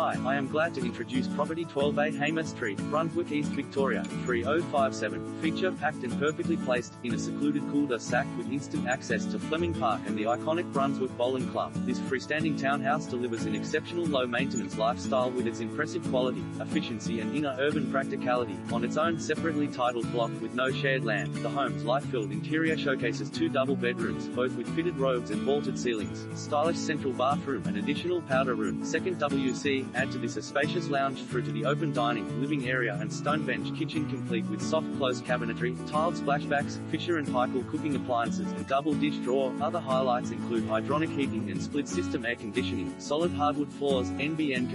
Hi, I am glad to introduce property 12A Hamer Street, Brunswick East, Victoria, 3057, feature packed and perfectly placed, in a secluded cul-de-sac with instant access to Fleming Park and the iconic Brunswick Bowling Club. This freestanding townhouse delivers an exceptional low-maintenance lifestyle with its impressive quality, efficiency and inner urban practicality, on its own separately titled block with no shared land. The home's light-filled interior showcases two double bedrooms, both with fitted robes and vaulted ceilings, stylish central bathroom and additional powder room, second WC. Add to this a spacious lounge through to the open dining, living area and stone bench kitchen, complete with soft close cabinetry, tiled splashbacks, Fisher and Paykel cooking appliances and double dish drawer. Other highlights include hydronic heating and split system air conditioning, solid hardwood floors, NBN